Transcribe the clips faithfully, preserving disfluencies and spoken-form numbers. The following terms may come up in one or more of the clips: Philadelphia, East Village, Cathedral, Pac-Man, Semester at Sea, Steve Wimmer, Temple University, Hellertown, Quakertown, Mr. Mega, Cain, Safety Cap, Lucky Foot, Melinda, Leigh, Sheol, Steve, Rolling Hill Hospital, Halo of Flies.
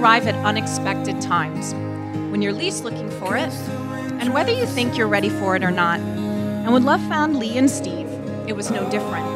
arrive at unexpected times, when you're least looking for it, and whether you think you're ready for it or not. And when love found Leigh and Steve, it was no different.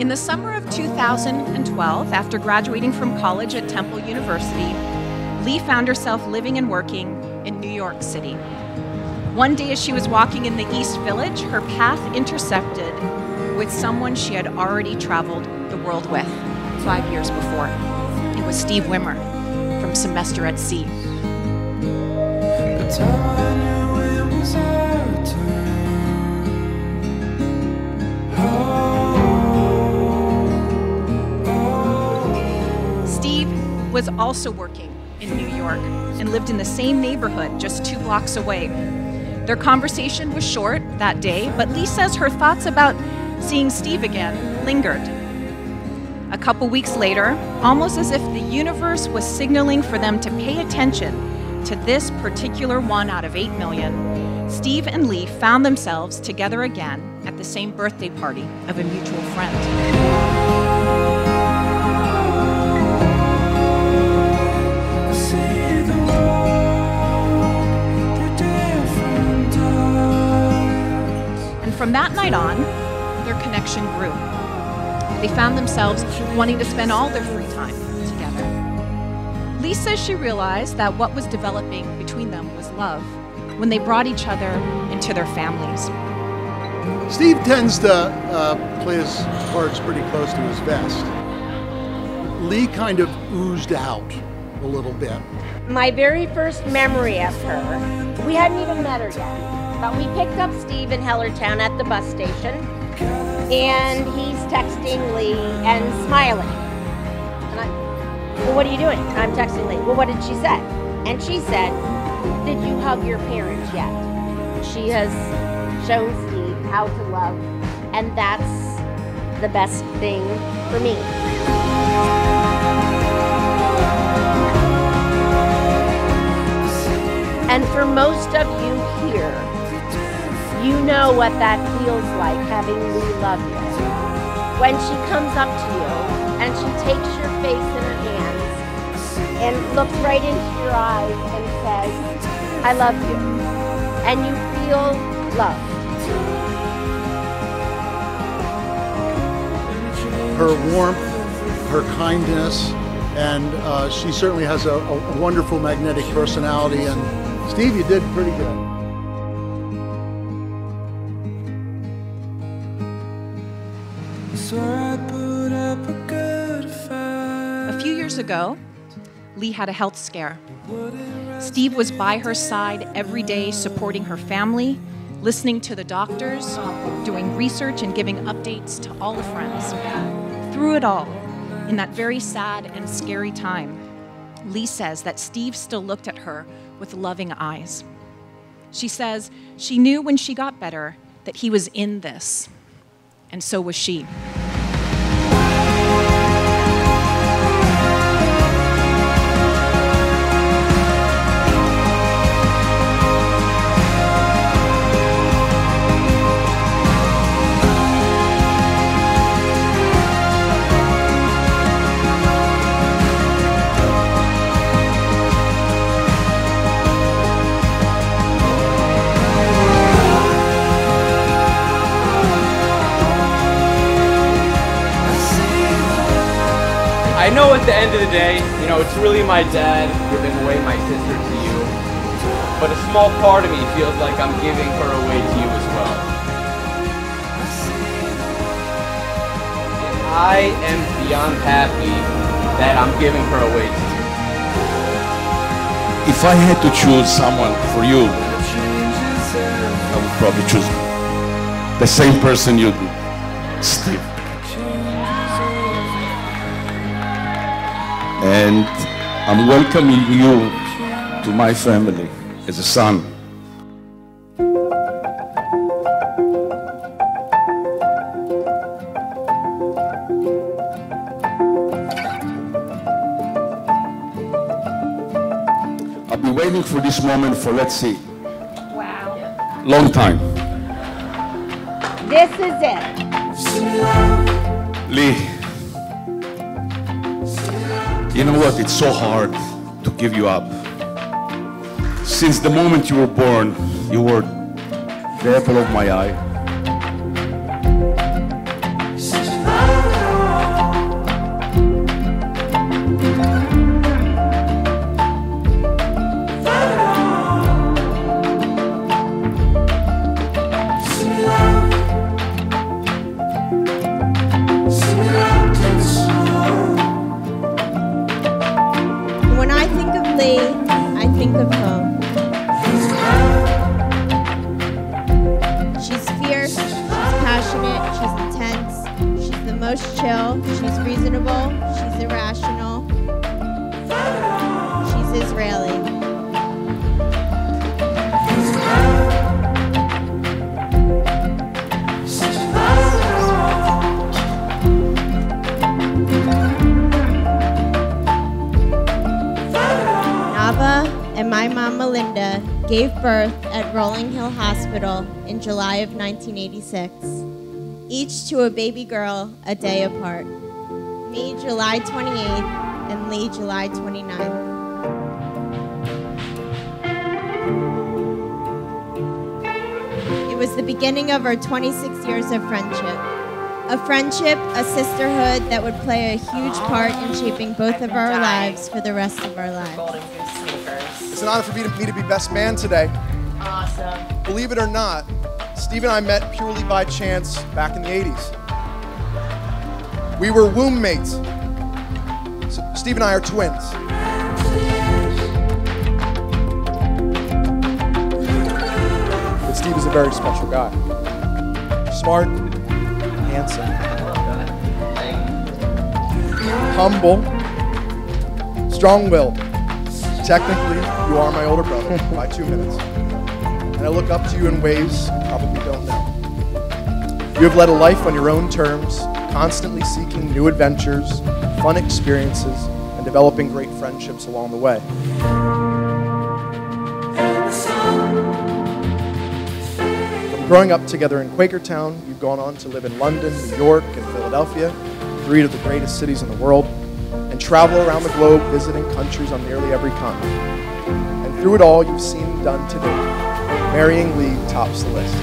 In the summer of two thousand twelve, after graduating from college at Temple University, Leigh found herself living and working in New York City. One day as she was walking in the East Village, her path intersected with someone she had already traveled the world with five years before. It was Steve Wimmer from Semester at Sea. Steve was also working in New York and lived in the same neighborhood just two blocks away. Their conversation was short that day, but Leigh says her thoughts about seeing Steve again lingered. A couple weeks later, almost as if the universe was signaling for them to pay attention to this particular one out of eight million, Steve and Leigh found themselves together again at the same birthday party of a mutual friend. From that night on, their connection grew. They found themselves wanting to spend all their free time together. Leigh says she realized that what was developing between them was love when they brought each other into their families. Steve tends to uh, play his cards pretty close to his vest. Leigh kind of oozed out a little bit. My very first memory of her, we hadn't even met her yet. But we picked up Steve in Hellertown at the bus station, and he's texting Leigh and smiling. And I, well, what are you doing? I'm texting Leigh. Well, what did she say? And she said, did you hug your parents yet? She has shown Steve how to love, and that's the best thing for me. And for most of you here, you know what that feels like, having Leigh love you. When she comes up to you and she takes your face in her hands and looks right into your eyes and says, I love you. And you feel loved. Her warmth, her kindness, and uh, she certainly has a, a wonderful magnetic personality. And Steve, you did pretty good. A few years ago, Leigh had a health scare. Steve was by her side every day, supporting her family, listening to the doctors, doing research, and giving updates to all the friends. Through it all, in that very sad and scary time, Leigh says that Steve still looked at her with loving eyes. She says she knew when she got better that he was in this, and so was she. I know at the end of the day, you know, it's really my dad giving away my sister to you, but a small part of me feels like I'm giving her away to you as well. And I am beyond happy that I'm giving her away to you. If I had to choose someone for you, I would probably choose the same person you did, Steve. And I'm welcoming you to my family as a son. I've been waiting for this moment for, let's see, wow, long time. This is it. Leigh. You know what? It's so hard to give you up. Since the moment you were born, you were the apple of my eye. Melinda gave birth at Rolling Hill Hospital in July of nineteen eighty-six, each to a baby girl a day apart. Me, July twenty-eighth, and Leigh, July twenty-ninth. It was the beginning of our twenty-six years of friendship. A friendship, a sisterhood that would play a huge part in shaping both of our lives for the rest of our lives. It's an honor for me to, me to be best man today. Awesome. Believe it or not, Steve and I met purely by chance back in the eighties. We were womb mates. So Steve and I are twins. But Steve is a very special guy. Smart, handsome, humble, strong-willed. Technically, you are my older brother by two minutes. And I look up to you in ways you probably don't know. You have led a life on your own terms, constantly seeking new adventures, fun experiences, and developing great friendships along the way. From growing up together in Quakertown, you've gone on to live in London, New York, and Philadelphia, three of the greatest cities in the world, and travel around the globe visiting countries on nearly every continent. And through it all, you've seen done today. Marrying Leigh tops the list.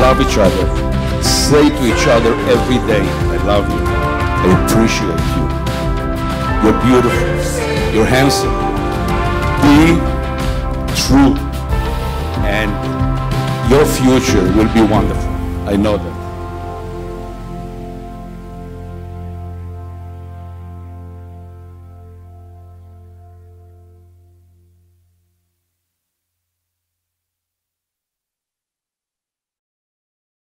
Love each other. Say to each other every day, I love you. I appreciate you. You're beautiful. You're handsome. Be true. And your future will be wonderful. I know that.